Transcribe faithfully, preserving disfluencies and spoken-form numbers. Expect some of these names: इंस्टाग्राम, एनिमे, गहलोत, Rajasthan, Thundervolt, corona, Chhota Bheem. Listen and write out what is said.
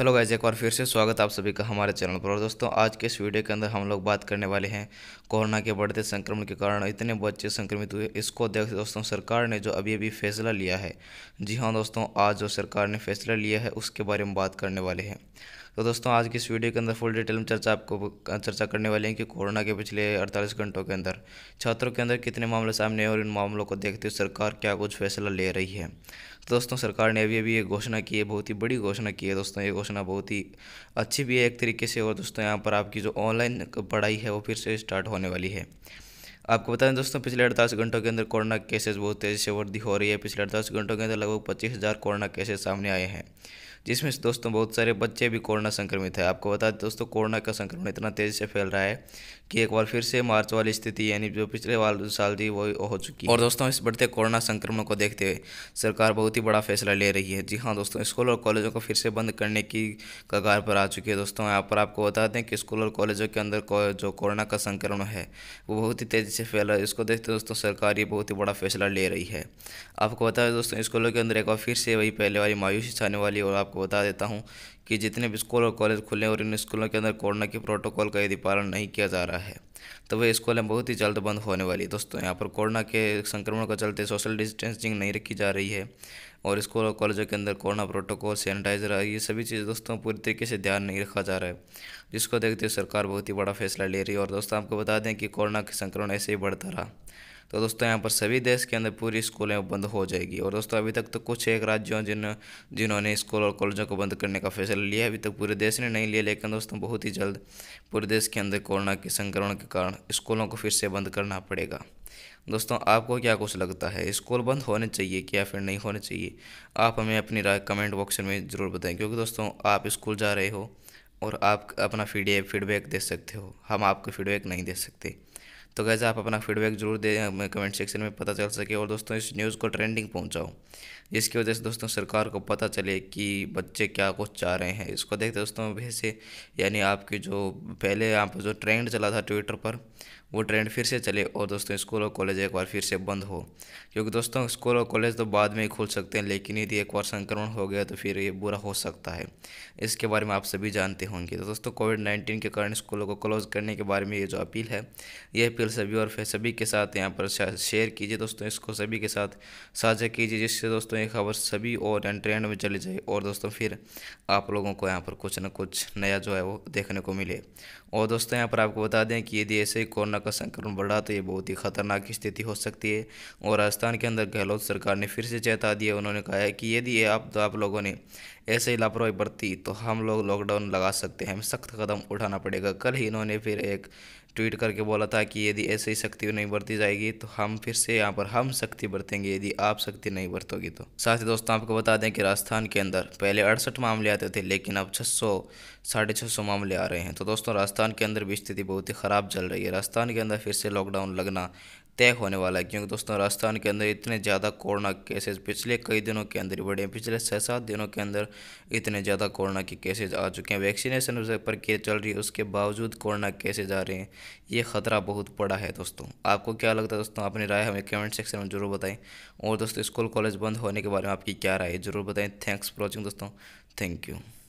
Hello guys, एक बार फिर से स्वागत आप सभी का हमारे चैनल पर। और दोस्तों, आज के इस वीडियो के अंदर हम लोग बात करने वाले हैं कोरोना के बढ़ते संक्रमण के कारण इतने बच्चे संक्रमित हुए। इसको देखते दोस्तों सरकार ने जो अभी अभी फैसला लिया है, जी हाँ दोस्तों, आज जो सरकार ने फैसला लिया है उसके बारे में बात करने वाले हैं। तो दोस्तों, आज की इस वीडियो के अंदर फुल डिटेल में चर्चा आपको चर्चा करने वाले हैं कि कोरोना के पिछले अड़तालीस घंटों के अंदर छात्रों के अंदर कितने मामले सामने आए और इन मामलों को देखते हुए सरकार क्या कुछ फैसला ले रही है। तो दोस्तों, सरकार ने अभी अभी ये घोषणा की है, बहुत ही बड़ी घोषणा की है दोस्तों। ये घोषणा बहुत ही अच्छी भी है एक तरीके से। और दोस्तों, यहाँ पर आपकी जो ऑनलाइन पढ़ाई है वो फिर से स्टार्ट होने वाली है। आपको बताएं दोस्तों, पिछले अड़तालीस घंटों के अंदर कोरोना केसेस बहुत तेज़ी से वृद्धि हो रही है। पिछले अड़तालीस घंटों के अंदर लगभग पच्चीस हज़ार कोरोना केसेस सामने आए हैं, जिसमें दोस्तों बहुत सारे बच्चे भी कोरोना संक्रमित है। आपको बता दें दोस्तों, कोरोना का संक्रमण इतना तेज़ी से फैल रहा है कि एक बार फिर से मार्च वाली स्थिति, यानी जो पिछले वाले साल थी, वो हो चुकी है। और दोस्तों, इस बढ़ते कोरोना संक्रमण को देखते हुए सरकार बहुत ही बड़ा फैसला ले रही है। जी हाँ दोस्तों, स्कूल और कॉलेजों को फिर से बंद करने की कगार पर आ चुकी है। दोस्तों, यहाँ पर आपको बता दें कि स्कूल और कॉलेजों के अंदर जो कोरोना का संक्रमण है वो बहुत ही तेज़ी से फैला है। इसको देखते दोस्तों सरकार ये बहुत ही बड़ा फैसला ले रही है। आपको बता दें दोस्तों, स्कूलों के अंदर एक बार फिर से वही पहले वाली मायूसी छाने वाली। और आपको बता देता हूँ कि जितने भी स्कूल और कॉलेज खुले और इन स्कूलों के अंदर कोरोना के प्रोटोकॉल का यदि पालन नहीं किया जा रहा है तो वह स्कूलें बहुत ही जल्द बंद होने वाली। दोस्तों, यहाँ पर कोरोना के संक्रमण को चलते सोशल डिस्टेंसिंग नहीं रखी जा रही है और स्कूल और कॉलेजों के अंदर कोरोना प्रोटोकॉल, सैनिटाइजर, ये सभी चीज़ दोस्तों पूरी तरीके से ध्यान नहीं रखा जा रहा है, जिसको देखते हुए सरकार बहुत ही बड़ा फैसला ले रही है। और दोस्तों, आपको बता दें कि कोरोना का संक्रमण ऐसे ही बढ़ता रहा तो दोस्तों यहाँ पर सभी देश के अंदर पूरी स्कूलें बंद हो जाएगी। और दोस्तों, अभी तक तो कुछ एक राज्यों जिन जिन्होंने स्कूल और कॉलेजों को बंद करने का फैसला लिया है, अभी तक पूरे देश ने नहीं लिया, लेकिन दोस्तों बहुत ही जल्द पूरे देश के अंदर कोरोना के संक्रमण के कारण स्कूलों को फिर से बंद करना पड़ेगा। दोस्तों, आपको क्या कुछ लगता है, स्कूल बंद होने चाहिए क्या फिर नहीं होने चाहिए? आप हमें अपनी राय कमेंट बॉक्स में ज़रूर बताएं, क्योंकि दोस्तों आप स्कूल जा रहे हो और आप अपना फीडबैक दे सकते हो, हम आपको फीडबैक नहीं दे सकते। तो गाइस, आप अपना फीडबैक जरूर दें, हमें कमेंट सेक्शन में पता चल सके। और दोस्तों, इस न्यूज़ को ट्रेंडिंग पहुंचाओ, जिसकी वजह से दोस्तों सरकार को पता चले कि बच्चे क्या कुछ चाह रहे हैं। इसको देखते दोस्तों वैसे यानी आपकी जो पहले यहाँ पर जो ट्रेंड चला था ट्विटर पर, वो ट्रेंड फिर से चले और दोस्तों स्कूल और कॉलेज एक बार फिर से बंद हो। क्योंकि दोस्तों स्कूल और कॉलेज तो बाद में ही खुल सकते हैं, लेकिन यदि एक बार संक्रमण हो गया तो फिर ये बुरा हो सकता है। इसके बारे में आप सभी जानते होंगे। तो दोस्तों, कोविड नाइन्टीन के कारण स्कूलों को क्लोज करने के बारे में ये जो अपील है, ये अपील सभी और सभी के साथ यहाँ पर शेयर कीजिए दोस्तों, इसको सभी के साथ साझा कीजिए, जिससे दोस्तों ये खबर सभी और ट्रेंड में चली जाए। और दोस्तों फिर आप लोगों को यहाँ पर कुछ ना कुछ नया जो है वो देखने को मिले। और दोस्तों यहाँ पर आपको बता दें कि यदि ऐसे ही कोरोना का संक्रमण बढ़ा तो ये बहुत ही खतरनाक स्थिति हो सकती है। और राजस्थान के अंदर गहलोत सरकार ने फिर से चेतावनी दी है। उन्होंने कहा है कि यदि आप तो आप लोगों ने ऐसे ही लापरवाही बरती तो हम लोग लॉकडाउन लगा सकते हैं, हमें सख्त कदम उठाना पड़ेगा। कल ही इन्होंने फिर एक ट्वीट करके बोला था कि यदि ऐसे ही सख्ती नहीं बरती जाएगी तो हम फिर से यहाँ पर हम सख्ती बरतेंगे, यदि आप सख्ती नहीं बरतोगी तो। साथ ही दोस्तों आपको बता दें कि राजस्थान के अंदर पहले अड़सठ मामले आते थे, लेकिन अब छः सौ साढ़े छः सौ मामले आ रहे हैं। तो दोस्तों राजस्थान के अंदर भी स्थिति बहुत ही ख़राब चल रही है। राजस्थान के अंदर फिर से लॉकडाउन लगना तय होने वाला है, क्योंकि दोस्तों राजस्थान के अंदर इतने ज़्यादा कोरोना केसेस पिछले कई दिनों के अंदर बढ़े हैं। पिछले छः सात दिनों के अंदर इतने ज़्यादा कोरोना के केसेस आ चुके हैं। वैक्सीनेशन प्रक्रिया चल रही है, उसके बावजूद कोरोना केसेस आ रहे हैं। ये खतरा बहुत बड़ा है दोस्तों। आपको क्या लगता है दोस्तों, अपनी राय हमें कमेंट सेक्शन में जरूर बताएं। और दोस्तों स्कूल कॉलेज बंद होने के बारे में आपकी क्या राय है, जरूर बताएँ। थैंक्स फॉर वॉचिंग दोस्तों, थैंक यू।